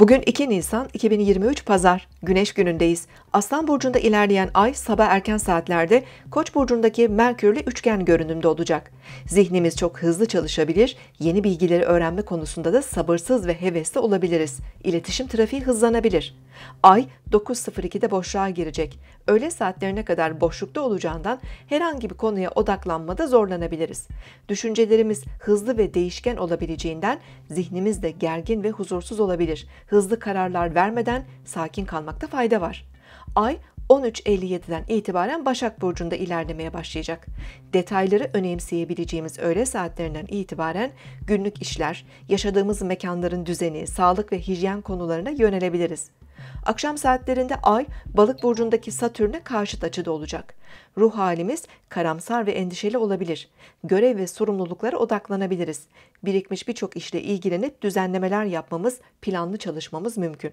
Bugün 2 Nisan 2023 Pazar, Güneş günündeyiz. Aslan Burcu'nda ilerleyen ay sabah erken saatlerde Koç Burcu'ndaki Merkür'le üçgen görünümde olacak. Zihnimiz çok hızlı çalışabilir, yeni bilgileri öğrenme konusunda da sabırsız ve hevesli olabiliriz. İletişim trafiği hızlanabilir. Ay 9.02'de boşluğa girecek. Öğle saatlerine kadar boşlukta olacağından herhangi bir konuya odaklanmada zorlanabiliriz. Düşüncelerimiz hızlı ve değişken olabileceğinden zihnimiz de gergin ve huzursuz olabilir. Hızlı kararlar vermeden sakin kalmakta fayda var. Ay 13.57'den itibaren Başak Burcu'nda ilerlemeye başlayacak. Detayları önemseyebileceğimiz öğle saatlerinden itibaren günlük işler, yaşadığımız mekanların düzeni, sağlık ve hijyen konularına yönelebiliriz. Akşam saatlerinde Ay, Balık Burcu'ndaki Satürn'e karşıt açıda olacak. Ruh halimiz karamsar ve endişeli olabilir. Görev ve sorumluluklara odaklanabiliriz. Birikmiş birçok işle ilgilenip düzenlemeler yapmamız, planlı çalışmamız mümkün.